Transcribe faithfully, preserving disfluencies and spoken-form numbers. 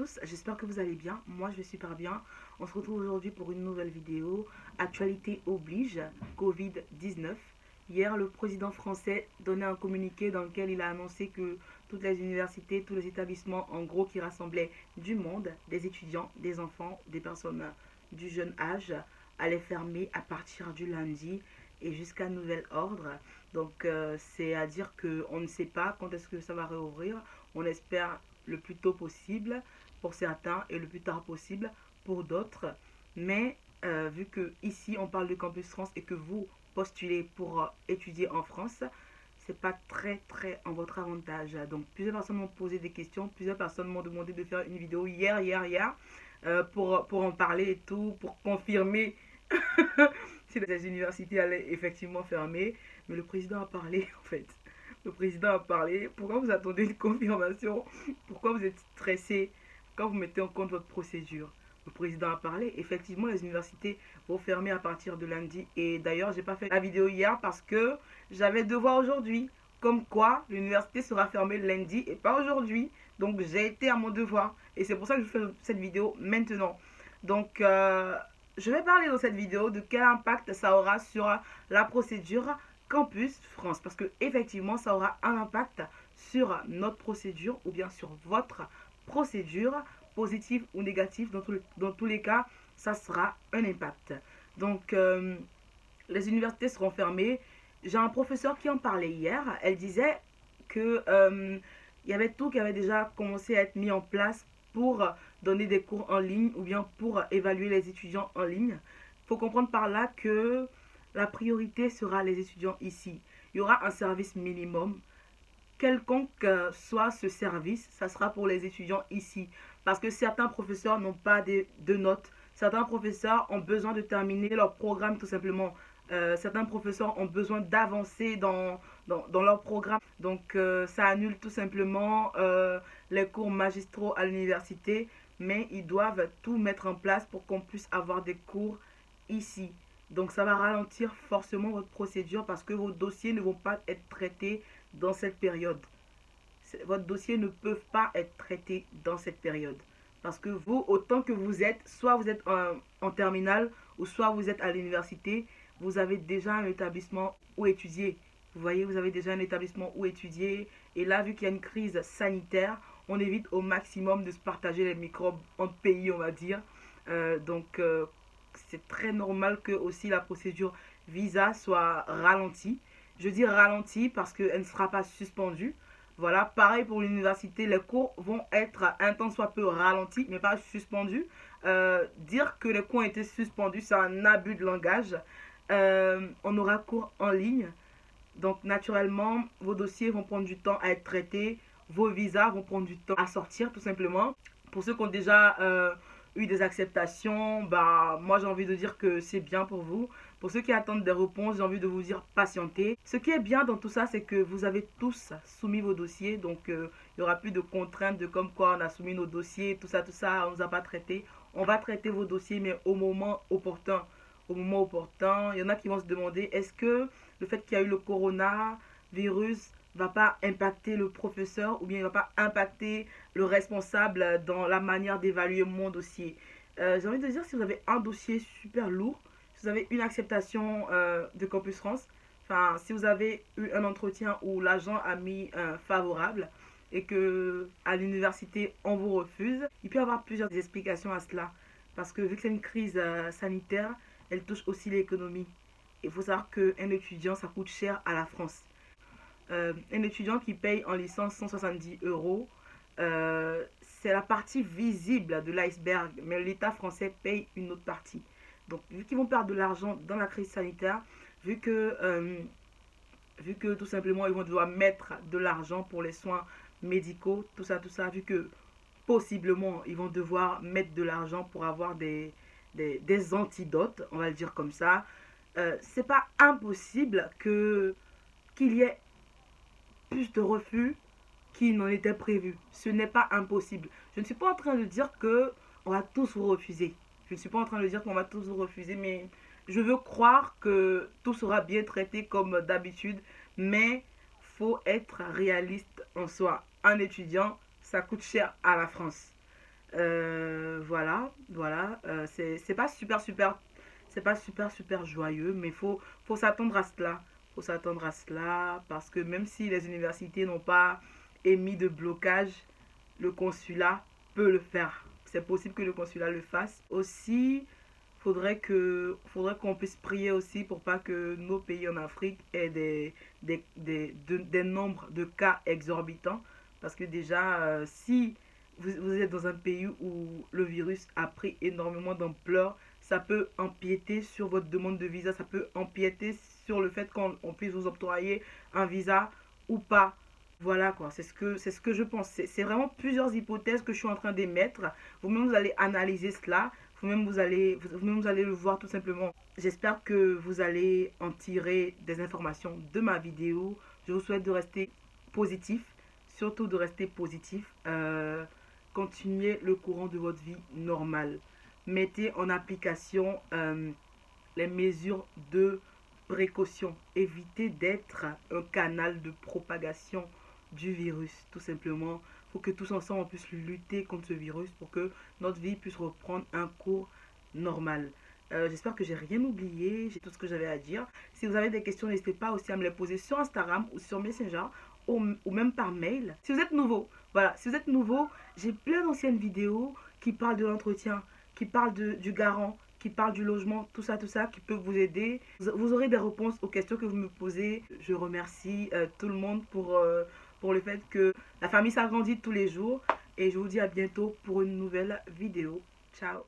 tous, j'espère que vous allez bien. Moi je vais super bien. On se retrouve aujourd'hui pour une nouvelle vidéo. Actualité oblige, Covid dix-neuf. Hier, le président français donnait un communiqué dans lequel il a annoncé que toutes les universités, tous les établissements en gros qui rassemblaient du monde, des étudiants, des enfants, des personnes du jeune âge, allaient fermer à partir du lundi et jusqu'à nouvel ordre. Donc euh, c'est à dire qu'on ne sait pas quand est-ce que ça va réouvrir. On espère le plus tôt possible pour certains et le plus tard possible pour d'autres. Mais euh, vu que ici on parle de Campus France et que vous postulez pour euh, étudier en France, c'est pas très très en votre avantage. Donc plusieurs personnes m'ont posé des questions, plusieurs personnes m'ont demandé de faire une vidéo hier, hier, hier euh, pour, pour en parler et tout, pour confirmer si les universités allaient effectivement fermer. Mais le président a parlé en fait. Le président a parlé. Pourquoi vous attendez une confirmation? Pourquoi vous êtes stressé quand vous mettez en compte votre procédure? Le président a parlé. Effectivement, les universités vont fermer à partir de lundi. Et d'ailleurs, je n'ai pas fait la vidéo hier parce que j'avais devoir aujourd'hui. Comme quoi, l'université sera fermée lundi et pas aujourd'hui. Donc, j'ai été à mon devoir. Et c'est pour ça que je fais cette vidéo maintenant. Donc, euh, je vais parler dans cette vidéo de quel impact ça aura sur la procédure Campus France, parce que effectivement ça aura un impact sur notre procédure ou bien sur votre procédure, positive ou négative. Dans, tout, dans tous les cas, ça sera un impact. Donc euh, les universités seront fermées. J'ai un professeur qui en parlait hier. Elle disait que euh, il y avait tout qui avait déjà commencé à être mis en place pour donner des cours en ligne ou bien pour évaluer les étudiants en ligne. Faut comprendre par là que la priorité sera les étudiants ici. Il y aura un service minimum. Quelconque soit ce service, ça sera pour les étudiants ici. Parce que certains professeurs n'ont pas de, de notes. Certains professeurs ont besoin de terminer leur programme tout simplement. Euh, certains professeurs ont besoin d'avancer dans, dans, dans leur programme. Donc euh, ça annule tout simplement euh, les cours magistraux à l'université. Mais ils doivent tout mettre en place pour qu'on puisse avoir des cours ici. Donc ça va ralentir forcément votre procédure parce que vos dossiers ne vont pas être traités dans cette période. Votre dossier ne peut pas être traité dans cette période. Parce que vous, autant que vous êtes, soit vous êtes en, en terminale ou soit vous êtes à l'université, vous avez déjà un établissement où étudier. Vous voyez, vous avez déjà un établissement où étudier. Et là, vu qu'il y a une crise sanitaire, on évite au maximum de se partager les microbes entre pays, on va dire. Euh, donc, euh, c'est très normal que aussi la procédure visa soit ralentie. Je dis ralentie parce qu'elle ne sera pas suspendue. Voilà, pareil pour l'université, les cours vont être un temps soit peu ralentis, mais pas suspendus. Euh, dire que les cours ont été suspendus, c'est un abus de langage. Euh, on aura cours en ligne. Donc, naturellement, vos dossiers vont prendre du temps à être traités. Vos visas vont prendre du temps à sortir, tout simplement. Pour ceux qui ont déjà Euh, eu des acceptations, bah moi j'ai envie de dire que c'est bien pour vous. Pour ceux qui attendent des réponses, j'ai envie de vous dire patientez. Ce qui est bien dans tout ça, c'est que vous avez tous soumis vos dossiers, donc il euh, n'y aura plus de contraintes de comme quoi on a soumis nos dossiers, tout ça, tout ça, on ne nous a pas traité. On va traiter vos dossiers, mais au moment opportun. Au moment opportun, il y en a qui vont se demander, est-ce que le fait qu'il y a eu le coronavirus va pas impacter le professeur ou bien il va pas impacter le responsable dans la manière d'évaluer mon dossier. Euh, j'ai envie de dire, si vous avez un dossier super lourd, si vous avez une acceptation euh, de Campus France, enfin si vous avez eu un entretien où l'agent a mis euh, favorable et que à l'université on vous refuse, il peut y avoir plusieurs explications à cela. Parce que vu que c'est une crise euh, sanitaire, elle touche aussi l'économie. Il faut savoir qu'un étudiant, ça coûte cher à la France. Euh, un étudiant qui paye en licence cent soixante-dix euros, euh, c'est la partie visible de l'iceberg, mais l'État français paye une autre partie. Donc, vu qu'ils vont perdre de l'argent dans la crise sanitaire, vu que, euh, vu que tout simplement, ils vont devoir mettre de l'argent pour les soins médicaux, tout ça, tout ça, vu que possiblement, ils vont devoir mettre de l'argent pour avoir des, des, des antidotes, on va le dire comme ça, euh, c'est pas impossible que qu'il y ait plus de refus qui n'en était prévu. Ce n'est pas impossible. Je ne suis pas en train de dire que on va tous vous refuser. Je ne suis pas en train de dire qu'on va tous vous refuser, mais je veux croire que tout sera bien traité comme d'habitude. Mais faut être réaliste en soi. Un étudiant, ça coûte cher à la France. Euh, voilà, voilà. Euh, c'est pas super, super... C'est pas super, super joyeux, mais il faut, faut s'attendre à cela. Il faut s'attendre à cela parce que même si les universités n'ont pas émis de blocage, le consulat peut le faire. C'est possible que le consulat le fasse. Aussi, il faudrait que, faudrait qu'on puisse prier aussi pour pas que nos pays en Afrique aient des, des, des, de, des nombres de cas exorbitants. Parce que déjà, euh, si vous, vous êtes dans un pays où le virus a pris énormément d'ampleur, ça peut empiéter sur votre demande de visa, ça peut empiéter sur le fait qu'on puisse vous octroyer un visa ou pas. Voilà quoi, c'est ce que, c'est ce que je pense. C'est vraiment plusieurs hypothèses que je suis en train d'émettre. Vous-même, vous allez analyser cela. Vous-même, vous allez, vous-même, vous allez le voir tout simplement. J'espère que vous allez en tirer des informations de ma vidéo. Je vous souhaite de rester positif, surtout de rester positif. Euh, continuez le courant de votre vie normale. Mettez en application euh, les mesures de précaution. Évitez d'être un canal de propagation du virus, tout simplement. Il faut que tous ensemble, on puisse lutter contre ce virus pour que notre vie puisse reprendre un cours normal. Euh, J'espère que j'ai rien oublié, j'ai tout ce que j'avais à dire. Si vous avez des questions, n'hésitez pas aussi à me les poser sur Instagram ou sur Messenger ou, ou même par mail. Si vous êtes nouveau, voilà, si vous êtes nouveau, j'ai plein d'anciennes vidéos qui parlent de l'entretien, qui parle de, du garant, qui parle du logement, tout ça, tout ça, qui peut vous aider. Vous, vous aurez des réponses aux questions que vous me posez. Je remercie euh, tout le monde pour, euh, pour le fait que la famille s'agrandit tous les jours. Et je vous dis à bientôt pour une nouvelle vidéo. Ciao!